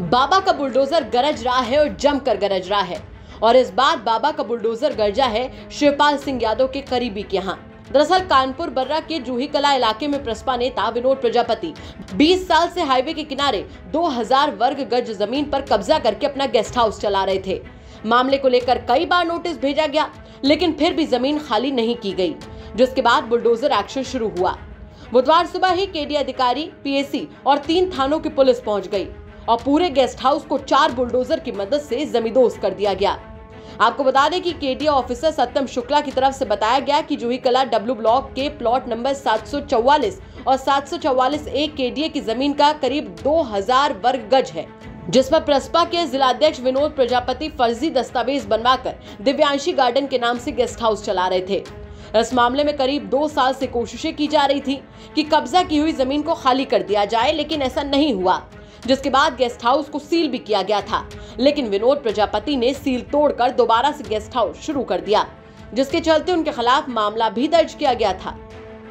बाबा का बुलडोजर गरज रहा है और जमकर गरज रहा है। और इस बार बाबा का बुलडोजर गरजा है शिवपाल सिंह यादव के करीबी के यहाँ। दरअसल कानपुर बर्रा के जूही कलां इलाके में प्रसपा नेता विनोद प्रजापति 20 साल से हाईवे के किनारे 2000 वर्ग गज जमीन पर कब्जा करके अपना गेस्ट हाउस चला रहे थे। मामले को लेकर कई बार नोटिस भेजा गया, लेकिन फिर भी जमीन खाली नहीं की गई, जिसके बाद बुलडोजर एक्शन शुरू हुआ। बुधवार सुबह ही केडी अधिकारी, पीएसी और 3 थानों की पुलिस पहुँच गयी और पूरे गेस्ट हाउस को 4 बुलडोजर की मदद से जमींदोज कर दिया गया। आपको बता दें कि केडीए ऑफिसर सत्यम शुक्ला की तरफ से बताया गया कि जूही कलां डब्ल्यू ब्लॉक के प्लॉट नंबर 744 और 744A केडीए की जमीन का करीब 2000 वर्ग गज है, जिस पर प्रसपा के जिलाध्यक्ष विनोद प्रजापति फर्जी दस्तावेज बनवाकर दिव्यांशी गार्डन के नाम से गेस्ट हाउस चला रहे थे। इस मामले में करीब 2 साल से कोशिशें की जा रही थी कि कब्जा की हुई जमीन को खाली कर दिया जाए, लेकिन ऐसा नहीं हुआ, जिसके बाद गेस्ट हाउस को सील भी किया गया था। लेकिन विनोद प्रजापति ने सील तोड़कर दोबारा से गेस्ट हाउस शुरू कर दिया, जिसके चलते उनके खिलाफ मामला भी दर्ज किया गया था।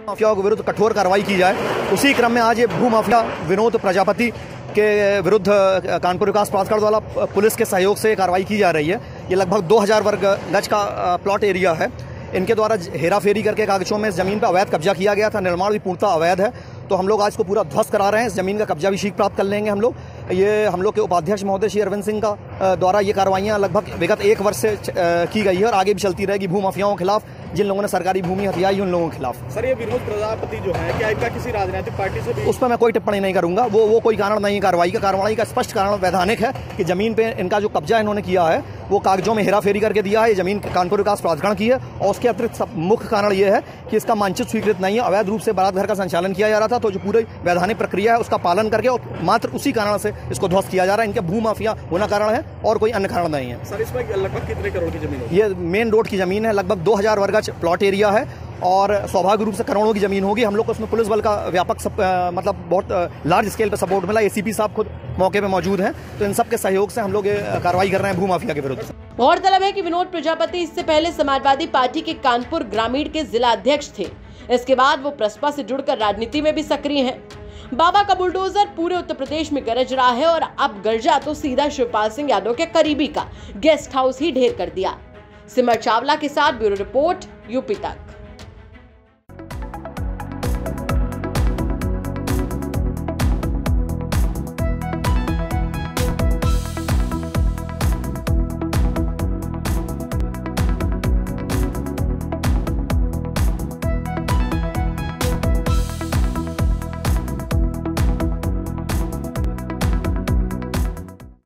माफियाओं के विरुद्ध कठोर कार्रवाई की जाए। उसी क्रम में आज ये भू माफिया विनोद प्रजापति के विरुद्ध कानपुर विकास प्राधिकरण द्वारा पुलिस के सहयोग से कार्रवाई की जा रही है। ये लगभग 2000 वर्ग गज का प्लॉट एरिया है। इनके द्वारा हेराफेरी करके कागजों में इस जमीन पर अवैध कब्जा किया गया था। निर्माण भी पूर्णतः अवैध है, तो हम लोग आज को पूरा ध्वस्त करा रहे हैं। इस जमीन का कब्जा भी शीघ्र प्राप्त कर लेंगे हम लोग। ये हम लोग के उपाध्यक्ष महोदय श्री अरविंद सिंह का द्वारा ये कार्रवाइयाँ लगभग विगत 1 वर्ष से की गई है और आगे भी चलती रहेगी। भू माफियाओं के खिलाफ, जिन लोगों ने सरकारी भूमि हथियाई, उन लोगों के खिलाफ। सर, ये विनोद प्रजापति जो है, क्या इनका किसी राजनीतिक पार्टी से भी? उस पर मैं कोई टिप्पणी नहीं करूंगा। वो कोई कारण नहीं है कार्रवाई का। कार्रवाई का स्पष्ट कारण वैधानिक है कि जमीन पे इनका जो कब्जा इन्होंने किया है वो कागजों में हेराफेरी करके दिया है। ये जमीन कानपुर विकास प्राधिकरण की है और उसके अतिरिक्त मुख्य कारण ये है कि इसका मानचित्र स्वीकृत नहीं है। अवैध रूप से बारात घर का संचालन किया जा रहा था, तो जो पूरी वैधानिक प्रक्रिया है उसका पालन करके और मात्र उसी कारण से इसको ध्वस्त किया जा रहा है। इनके भू माफिया होना कारण है और कोई अन्य कारण नहीं है। सर, इसमें लगभग कितने करोड़ की जमीन है? ये मेन रोड की जमीन है, लगभग 2000 वर्ग प्लॉट एरिया है और स्वाभाविक रूप से करोड़ों की जमीन होगी। हम लोग को उसमें पुलिस बल का व्यापक मतलब बहुत लार्ज स्केल पर सपोर्ट मिला। एसीपी साहब खुद मौके पे मौजूद हैं, तो इन सब के सहयोग से हम लोग कार्रवाई कर रहे हैं भू माफिया के विरुद्ध। गौरतलब है कि विनोद प्रजापति इससे पहले समाजवादी पार्टी के कानपुर ग्रामीण के जिला अध्यक्ष थे। इसके बाद वो प्रसपा से जुड़कर राजनीति में भी सक्रिय है। बाबा का बुलडोजर पूरे उत्तर प्रदेश में गरज रहा है और अब गरजा तो सीधा शिवपाल सिंह यादव के करीबी का गेस्ट हाउस ही ढेर कर दिया। सिमर चावला के साथ ब्यूरो रिपोर्ट, यूपी तक।